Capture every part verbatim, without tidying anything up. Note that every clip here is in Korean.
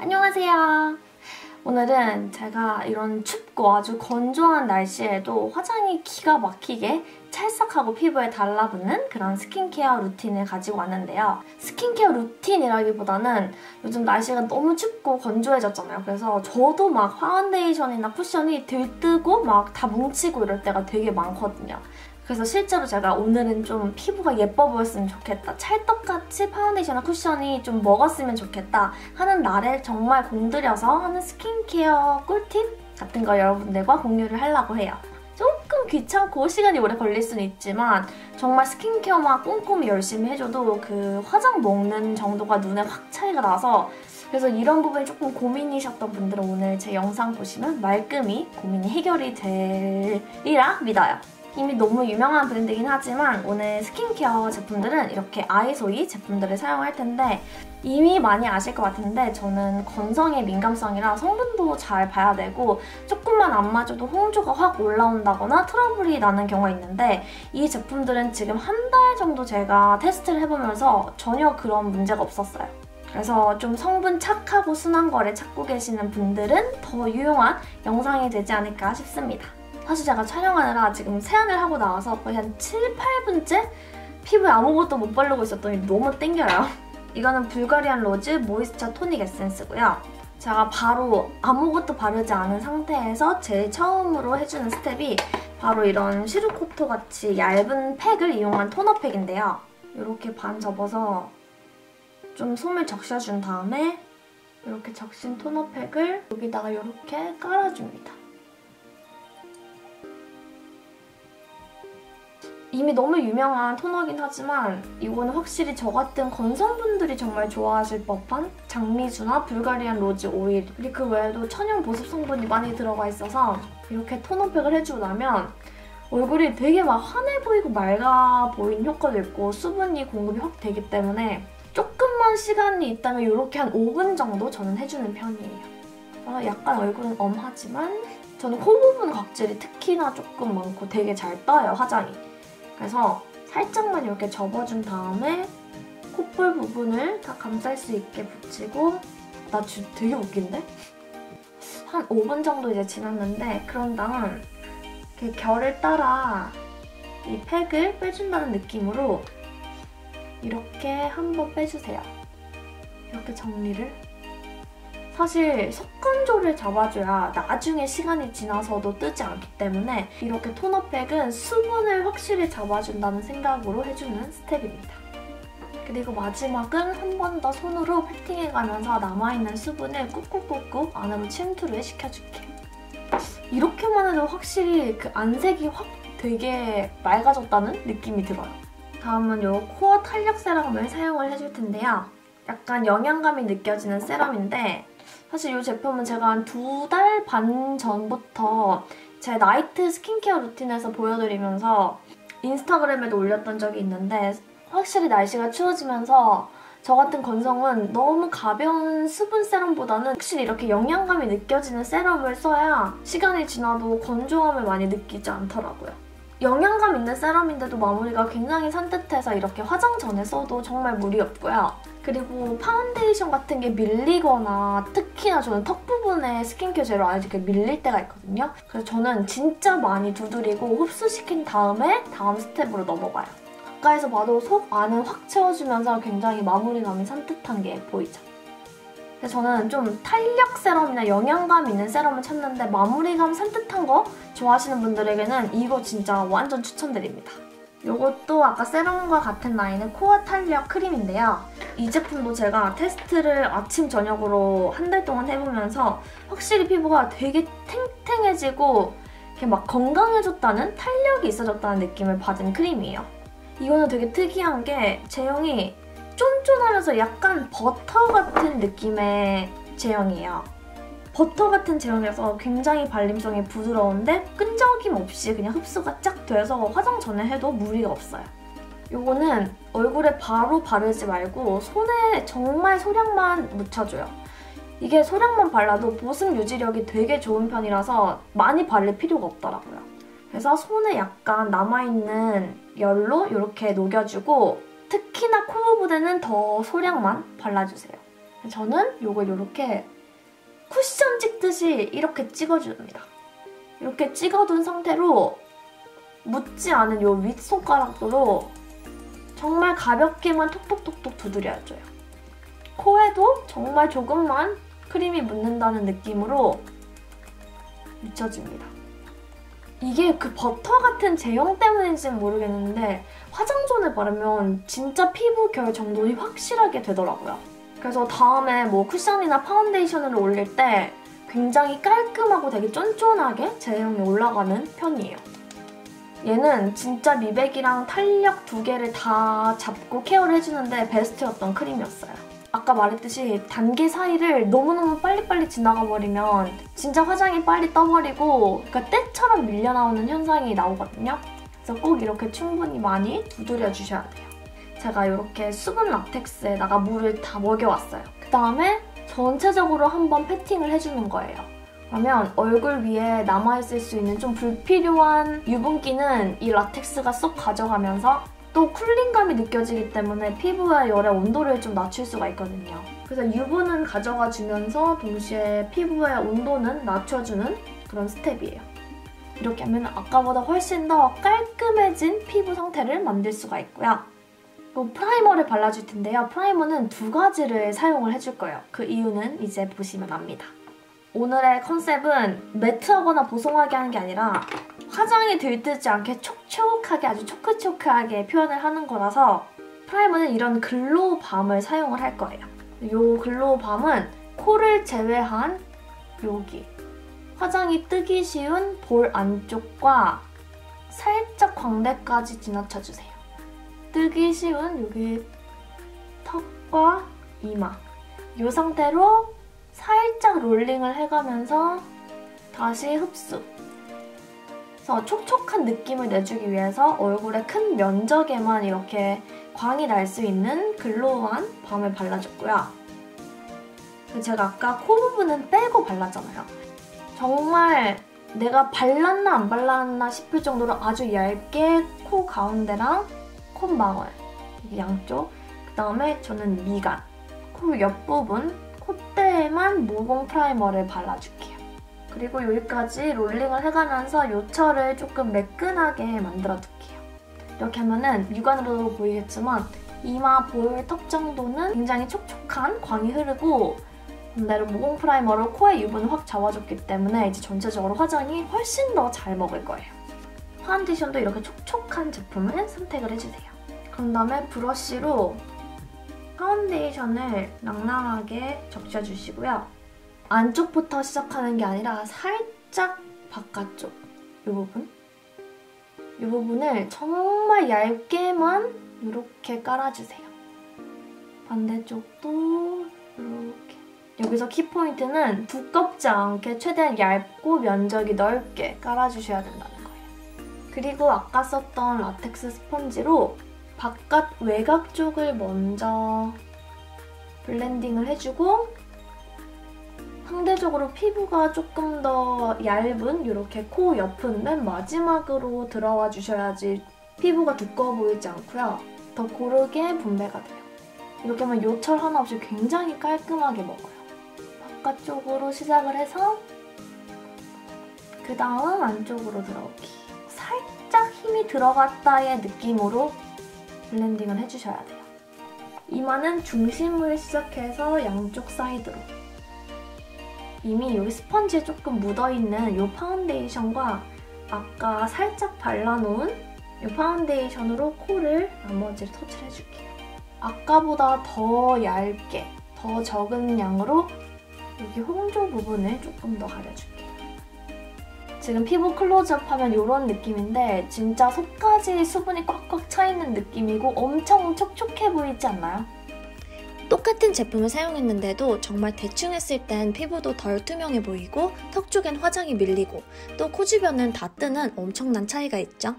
안녕하세요. 오늘은 제가 이런 춥고 아주 건조한 날씨에도 화장이 기가 막히게 찰싹하고 피부에 달라붙는 그런 스킨케어 루틴을 가지고 왔는데요. 스킨케어 루틴이라기보다는 요즘 날씨가 너무 춥고 건조해졌잖아요. 그래서 저도 막 파운데이션이나 쿠션이 들뜨고 막 다 뭉치고 이럴 때가 되게 많거든요. 그래서 실제로 제가 오늘은 좀 피부가 예뻐 보였으면 좋겠다, 찰떡같이 파운데이션이나 쿠션이 좀 먹었으면 좋겠다 하는 날에 정말 공들여서 하는 스킨케어 꿀팁 같은 걸 여러분들과 공유를 하려고 해요. 조금 귀찮고 시간이 오래 걸릴 수는 있지만 정말 스킨케어만 꼼꼼히 열심히 해줘도 그 화장 먹는 정도가 눈에 확 차이가 나서, 그래서 이런 부분이 조금 고민이셨던 분들은 오늘 제 영상 보시면 말끔히 고민이 해결이 되리라 믿어요. 이미 너무 유명한 브랜드이긴 하지만 오늘 스킨케어 제품들은 이렇게 아이소이 제품들을 사용할 텐데, 이미 많이 아실 것 같은데 저는 건성의 민감성이라 성분도 잘 봐야 되고 조금만 안 맞아도 홍조가 확 올라온다거나 트러블이 나는 경우가 있는데, 이 제품들은 지금 한 달 정도 제가 테스트를 해보면서 전혀 그런 문제가 없었어요. 그래서 좀 성분 착하고 순한 거를 찾고 계시는 분들은 더 유용한 영상이 되지 않을까 싶습니다. 사실 제가 촬영하느라 지금 세안을 하고 나와서 거의 한 칠, 팔 분째 피부에 아무것도 못 바르고 있었더니 너무 땡겨요. 이거는 불가리안 로즈 모이스처 토닉 에센스고요. 제가 바로 아무것도 바르지 않은 상태에서 제일 처음으로 해주는 스텝이 바로 이런 시루코토 같이 얇은 팩을 이용한 토너 팩인데요. 이렇게 반 접어서 좀 솜을 적셔준 다음에 이렇게 적신 토너 팩을 여기다가 이렇게 깔아줍니다. 이미 너무 유명한 토너긴 하지만 이거는 확실히 저 같은 건성분들이 정말 좋아하실 법한 장미주나 불가리안 로즈 오일, 그리고 그 외에도 천연 보습 성분이 많이 들어가 있어서 이렇게 토너팩을 해주고 나면 얼굴이 되게 막 환해 보이고 맑아 보이는 효과도 있고 수분이 공급이 확 되기 때문에 조금만 시간이 있다면 이렇게 한 오 분 정도 저는 해주는 편이에요. 약간 얼굴은 엄하지만 저는 코 부분 각질이 특히나 조금 많고 되게 잘 떠요, 화장이. 그래서 살짝만 이렇게 접어준 다음에 콧볼 부분을 다 감쌀 수 있게 붙이고, 나 지금 되게 웃긴데? 한 오 분 정도 이제 지났는데, 그런 다음 이렇게 결을 따라 이 팩을 빼준다는 느낌으로 이렇게 한번 빼주세요. 이렇게 정리를. 사실 속건조를 잡아줘야 나중에 시간이 지나서도 뜨지 않기 때문에 이렇게 토너팩은 수분을 확실히 잡아준다는 생각으로 해주는 스텝입니다. 그리고 마지막은 한 번 더 손으로 패팅해가면서 남아있는 수분을 꾹꾹꾹꾹 안으로 침투를 시켜줄게요. 이렇게만 해도 확실히 그 안색이 확 되게 맑아졌다는 느낌이 들어요. 다음은 요 코어 탄력 세럼을 사용을 해줄 텐데요. 약간 영양감이 느껴지는 세럼인데, 사실 이 제품은 제가 한 두 달 반 전부터 제 나이트 스킨케어 루틴에서 보여드리면서 인스타그램에도 올렸던 적이 있는데, 확실히 날씨가 추워지면서 저 같은 건성은 너무 가벼운 수분 세럼보다는 확실히 이렇게 영양감이 느껴지는 세럼을 써야 시간이 지나도 건조함을 많이 느끼지 않더라고요. 영양감 있는 세럼인데도 마무리가 굉장히 산뜻해서 이렇게 화장 전에 써도 정말 무리 없고요. 그리고 파운데이션 같은 게 밀리거나, 특히나 저는 턱 부분에 스킨케어 젤로 아예 이렇게 밀릴 때가 있거든요. 그래서 저는 진짜 많이 두드리고 흡수시킨 다음에 다음 스텝으로 넘어가요. 가까이서 봐도 속 안을 확 채워주면서 굉장히 마무리감이 산뜻한 게 보이죠. 근데 저는 좀 탄력 세럼이나 영양감 있는 세럼을 찾는데 마무리감 산뜻한 거 좋아하시는 분들에게는 이거 진짜 완전 추천드립니다. 요것도 아까 세럼과 같은 라인의 코어 탄력 크림인데요. 이 제품도 제가 테스트를 아침 저녁으로 한 달 동안 해보면서 확실히 피부가 되게 탱탱해지고 이렇게 막 건강해졌다는, 탄력이 있어졌다는 느낌을 받은 크림이에요. 이거는 되게 특이한 게 제형이 쫀쫀하면서 약간 버터 같은 느낌의 제형이에요. 버터 같은 제형이라서 굉장히 발림성이 부드러운데 끈적임 없이 그냥 흡수가 쫙 돼서 화장 전에 해도 무리가 없어요. 요거는 얼굴에 바로 바르지 말고 손에 정말 소량만 묻혀줘요. 이게 소량만 발라도 보습 유지력이 되게 좋은 편이라서 많이 바를 필요가 없더라고요. 그래서 손에 약간 남아있는 열로 이렇게 녹여주고, 특히나 코 부분에는 더 소량만 발라주세요. 저는 요걸 요렇게 쿠션 찍듯이 이렇게 찍어줍니다. 이렇게 찍어둔 상태로 묻지 않은 요 윗손가락으로 정말 가볍게만 톡톡톡톡 두드려줘요. 코에도 정말 조금만 크림이 묻는다는 느낌으로 묻혀줍니다. 이게 그 버터 같은 제형 때문인지는 모르겠는데 화장솜에 바르면 진짜 피부 결 정돈이 확실하게 되더라고요. 그래서 다음에 뭐 쿠션이나 파운데이션을 올릴 때 굉장히 깔끔하고 되게 쫀쫀하게 제형이 올라가는 편이에요. 얘는 진짜 미백이랑 탄력 두 개를 다 잡고 케어를 해주는데 베스트였던 크림이었어요. 아까 말했듯이 단계 사이를 너무너무 빨리빨리 지나가버리면 진짜 화장이 빨리 떠버리고 그러니까 때처럼 밀려나오는 현상이 나오거든요. 그래서 꼭 이렇게 충분히 많이 두드려주셔야 돼요. 제가 이렇게 수분 라텍스에다가 물을 다 먹여왔어요. 그 다음에 전체적으로 한번 패팅을 해주는 거예요. 그러면 얼굴 위에 남아있을 수 있는 좀 불필요한 유분기는 이 라텍스가 쏙 가져가면서 또 쿨링감이 느껴지기 때문에 피부와 열의 온도를 좀 낮출 수가 있거든요. 그래서 유분은 가져가주면서 동시에 피부의 온도는 낮춰주는 그런 스텝이에요. 이렇게 하면 아까보다 훨씬 더 깔끔해진 피부 상태를 만들 수가 있고요. 또 프라이머를 발라줄 텐데요. 프라이머는 두 가지를 사용을 해줄 거예요. 그 이유는 이제 보시면 압니다. 오늘의 컨셉은 매트하거나 보송하게 하는 게 아니라 화장이 들뜨지 않게 촉촉하게 아주 초크초크하게 표현을 하는 거라서 프라이머는 이런 글로우밤을 사용을 할 거예요. 이 글로우밤은 코를 제외한 여기 화장이 뜨기 쉬운 볼 안쪽과 살짝 광대까지 지나쳐주세요. 뜨기 쉬운 여기 턱과 이마 이 상태로 살짝 롤링을 해가면서 다시 흡수. 그래서 촉촉한 느낌을 내주기 위해서 얼굴의 큰 면적에만 이렇게 광이 날 수 있는 글로우한 밤을 발라줬고요. 제가 아까 코 부분은 빼고 발랐잖아요. 정말 내가 발랐나 안 발랐나 싶을 정도로 아주 얇게 코 가운데랑 콧망울 양쪽, 그 다음에 저는 미간, 코 옆부분, 콧대에만 모공 프라이머를 발라줄게요. 그리고 여기까지 롤링을 해가면서 요철을 조금 매끈하게 만들어둘게요. 이렇게 하면은 육안으로도 보이겠지만 이마, 볼, 턱 정도는 굉장히 촉촉한 광이 흐르고 반대로 모공 프라이머로 코에 유분을 확 잡아줬기 때문에 이제 전체적으로 화장이 훨씬 더 잘 먹을 거예요. 파운데이션도 이렇게 촉촉한 제품을 선택을 해주세요. 그런 다음에 브러쉬로 파운데이션을 낭낭하게 적셔주시고요. 안쪽부터 시작하는 게 아니라 살짝 바깥쪽 이 부분 이 부분을 정말 얇게만 이렇게 깔아주세요. 반대쪽도 이렇게. 여기서 키포인트는 두껍지 않게 최대한 얇고 면적이 넓게 깔아주셔야 된다는 거예요. 그리고 아까 썼던 라텍스 스펀지로 바깥 외곽 쪽을 먼저 블렌딩을 해주고 상대적으로 피부가 조금 더 얇은 이렇게 코 옆은 맨 마지막으로 들어와 주셔야지 피부가 두꺼워 보이지 않고요. 더 고르게 분배가 돼요. 이렇게 하면 요철 하나 없이 굉장히 깔끔하게 먹어요. 바깥쪽으로 시작을 해서 그 다음 안쪽으로 들어오기. 살짝 힘이 들어갔다의 느낌으로 블렌딩을 해주셔야 돼요. 이마는 중심을 시작해서 양쪽 사이드로. 이미 여기 스펀지에 조금 묻어있는 이 파운데이션과 아까 살짝 발라놓은 이 파운데이션으로 코를 나머지를 터치를 해줄게요. 아까보다 더 얇게, 더 적은 양으로 여기 홍조 부분을 조금 더 가려줄게요. 지금 피부 클로즈업 하면 이런 느낌인데 진짜 속까지 수분이 꽉꽉 차있는 느낌이고 엄청 촉촉해 보이지 않나요? 똑같은 제품을 사용했는데도 정말 대충 했을 땐 피부도 덜 투명해 보이고 턱 쪽엔 화장이 밀리고 또 코 주변은 다 뜨는 엄청난 차이가 있죠?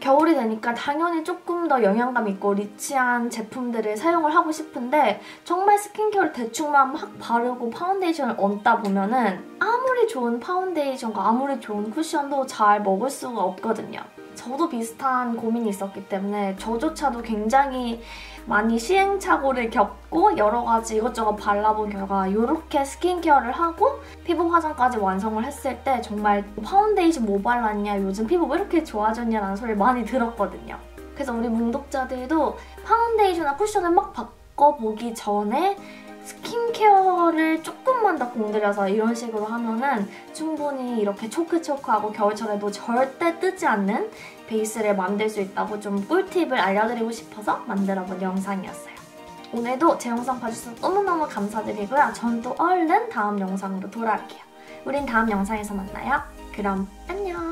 겨울이 되니까 당연히 조금 더 영양감 있고 리치한 제품들을 사용을 하고 싶은데 정말 스킨케어를 대충만 막 바르고 파운데이션을 얹다 보면은 아무리 좋은 파운데이션과 아무리 좋은 쿠션도 잘 먹을 수가 없거든요. 저도 비슷한 고민이 있었기 때문에 저조차도 굉장히 많이 시행착오를 겪고 여러 가지 이것저것 발라본 결과 이렇게 스킨케어를 하고 피부 화장까지 완성을 했을 때 정말 파운데이션 뭐 발랐냐, 요즘 피부 왜 이렇게 좋아졌냐라는 소리를 많이 들었거든요. 그래서 우리 문독자들도 파운데이션이나 쿠션을 막 바꿔보기 전에 스킨케어를 조금만 더 공들여서 이런 식으로 하면은 충분히 이렇게 초크초크하고 겨울철에도 절대 뜨지 않는 베이스를 만들 수 있다고 좀 꿀팁을 알려드리고 싶어서 만들어본 영상이었어요. 오늘도 제 영상 봐주셔서 너무너무 감사드리고요. 전 또 얼른 다음 영상으로 돌아올게요. 우린 다음 영상에서 만나요. 그럼 안녕!